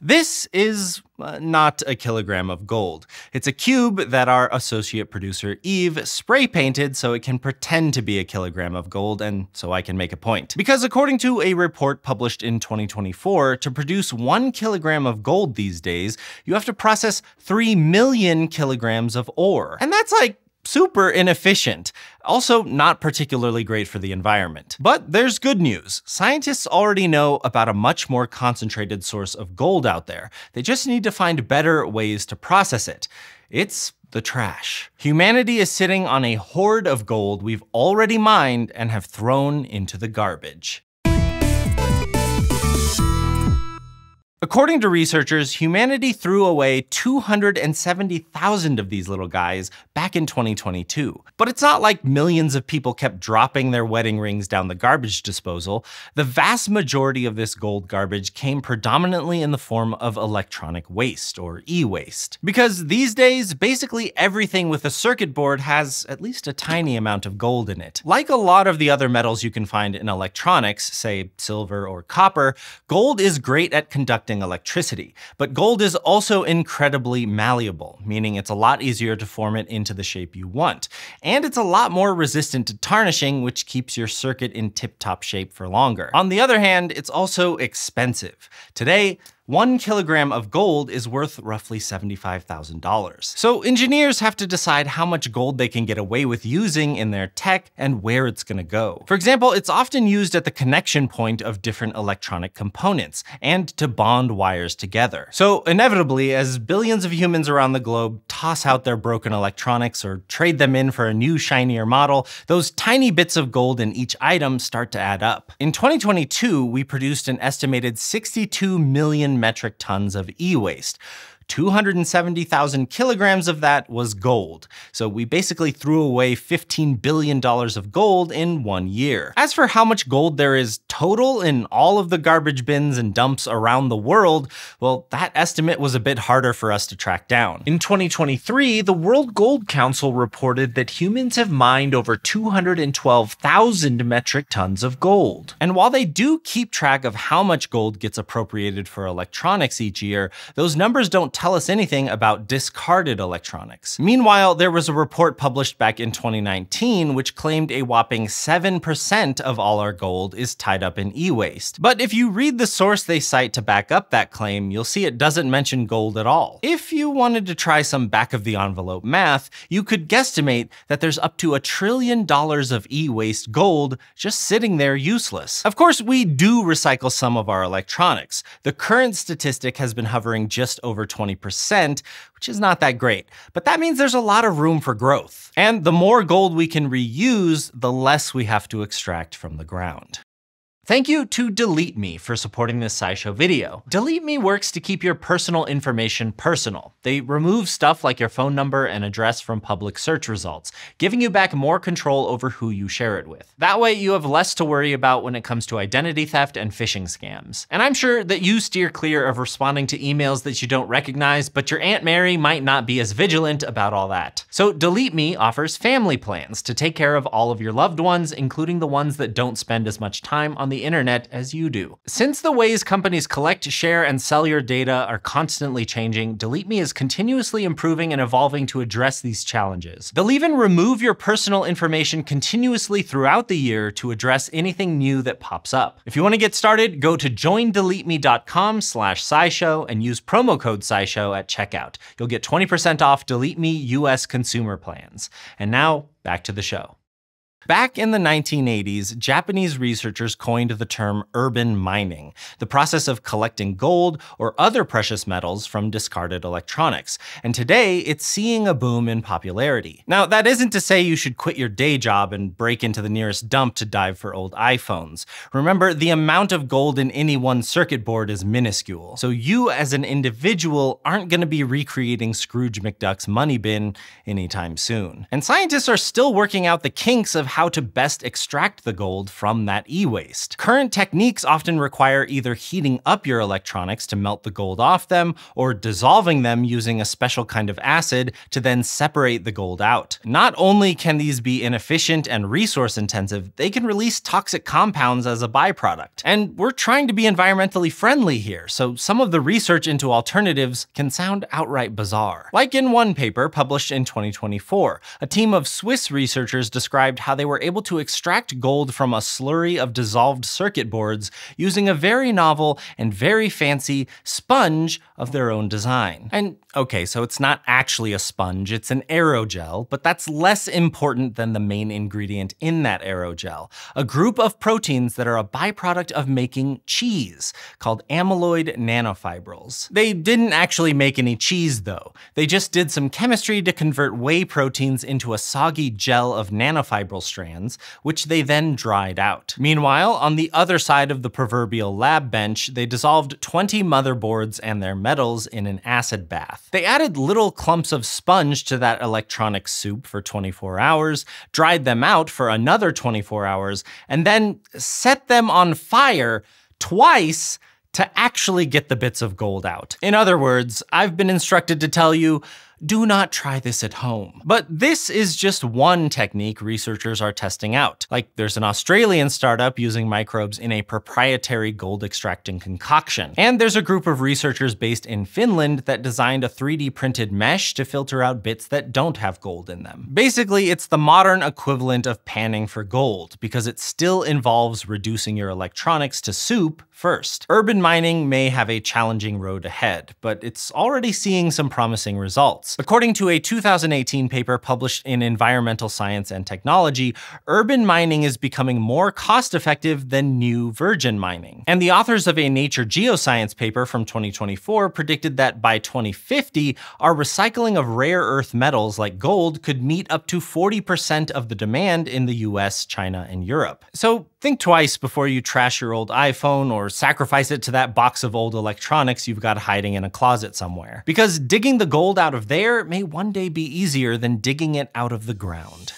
This is not a kilogram of gold. It's a cube that our associate producer Eve spray painted so it can pretend to be a kilogram of gold, and so I can make a point. Because according to a report published in 2024, to produce 1 kilogram of gold these days, you have to process 3 million kilograms of ore. And that's like super inefficient. Also not particularly great for the environment. But there's good news. Scientists already know about a much more concentrated source of gold out there. They just need to find better ways to process it. It's the trash. Humanity is sitting on a hoard of gold we've already mined and have thrown into the garbage. According to researchers, humanity threw away 270,000 of these little guys back in 2022. But it's not like millions of people kept dropping their wedding rings down the garbage disposal. The vast majority of this gold garbage came predominantly in the form of electronic waste, or e-waste. Because these days, basically everything with a circuit board has at least a tiny amount of gold in it. Like a lot of the other metals you can find in electronics, say silver or copper, gold is great at conducting electricity. But gold is also incredibly malleable, meaning it's a lot easier to form it into the shape you want. And it's a lot more resistant to tarnishing, which keeps your circuit in tip-top shape for longer. On the other hand, it's also expensive. Today, 1 kilogram of gold is worth roughly $75,000. So engineers have to decide how much gold they can get away with using in their tech and where it's gonna go. For example, it's often used at the connection point of different electronic components and to bond wires together. So inevitably, as billions of humans around the globe toss out their broken electronics or trade them in for a new shinier model, those tiny bits of gold in each item start to add up. In 2022, we produced an estimated 62 million metric tons of e-waste. 270,000 kilograms of that was gold. So we basically threw away $15 billion of gold in 1 year. As for how much gold there is total in all of the garbage bins and dumps around the world, well, that estimate was a bit harder for us to track down. In 2023, the World Gold Council reported that humans have mined over 212,000 metric tons of gold. And while they do keep track of how much gold gets appropriated for electronics each year, those numbers don't tell us anything about discarded electronics. Meanwhile, there was a report published back in 2019 which claimed a whopping 7% of all our gold is tied up in e-waste. But if you read the source they cite to back up that claim, you'll see it doesn't mention gold at all. If you wanted to try some back-of-the-envelope math, you could guesstimate that there's up to $1 trillion of e-waste gold just sitting there useless. Of course, we do recycle some of our electronics. The current statistic has been hovering just over 20%, which is not that great, but that means there's a lot of room for growth. And the more gold we can reuse, the less we have to extract from the ground. Thank you to Delete Me for supporting this SciShow video. Delete Me works to keep your personal information personal. They remove stuff like your phone number and address from public search results, giving you back more control over who you share it with. That way you have less to worry about when it comes to identity theft and phishing scams. And I'm sure that you steer clear of responding to emails that you don't recognize, but your Aunt Mary might not be as vigilant about all that. So Delete Me offers family plans to take care of all of your loved ones, including the ones that don't spend as much time on the internet as you do. Since the ways companies collect, share, and sell your data are constantly changing, Delete Me is continuously improving and evolving to address these challenges. They'll even remove your personal information continuously throughout the year to address anything new that pops up. If you want to get started, go to joindeleteme.com/scishow and use promo code SciShow at checkout. You'll get 20% off Delete Me US consumer plans. And now, back to the show. Back in the 1980s, Japanese researchers coined the term urban mining, the process of collecting gold or other precious metals from discarded electronics. And today, it's seeing a boom in popularity. Now, that isn't to say you should quit your day job and break into the nearest dump to dive for old iPhones. Remember, the amount of gold in any one circuit board is minuscule. So you as an individual aren't going to be recreating Scrooge McDuck's money bin anytime soon. And scientists are still working out the kinks of how to best extract the gold from that e-waste. Current techniques often require either heating up your electronics to melt the gold off them, or dissolving them using a special kind of acid to then separate the gold out. Not only can these be inefficient and resource-intensive, they can release toxic compounds as a byproduct. And we're trying to be environmentally friendly here, so some of the research into alternatives can sound outright bizarre. Like in one paper published in 2024, a team of Swiss researchers described how they were able to extract gold from a slurry of dissolved circuit boards using a very novel and very fancy sponge of their own design. And okay, so it's not actually a sponge, it's an aerogel, but that's less important than the main ingredient in that aerogel, a group of proteins that are a byproduct of making cheese, called amyloid nanofibrils. They didn't actually make any cheese though, they just did some chemistry to convert whey proteins into a soggy gel of nanofibril strands, which they then dried out. Meanwhile, on the other side of the proverbial lab bench, they dissolved 20 motherboards and their metals in an acid bath. They added little clumps of sponge to that electronic soup for 24 hours, dried them out for another 24 hours, and then set them on fire twice to actually get the bits of gold out. In other words, I've been instructed to tell you, do not try this at home. But this is just one technique researchers are testing out. Like, there's an Australian startup using microbes in a proprietary gold extracting concoction. And there's a group of researchers based in Finland that designed a 3D printed mesh to filter out bits that don't have gold in them. Basically, it's the modern equivalent of panning for gold, because it still involves reducing your electronics to soup first. Urban mining may have a challenging road ahead, but it's already seeing some promising results. According to a 2018 paper published in Environmental Science and Technology, urban mining is becoming more cost-effective than new virgin mining. And the authors of a Nature Geoscience paper from 2024 predicted that by 2050, our recycling of rare earth metals like gold could meet up to 40% of the demand in the US, China, and Europe. So think twice before you trash your old iPhone or sacrifice it to that box of old electronics you've got hiding in a closet somewhere. Because digging the gold out of there may one day be easier than digging it out of the ground.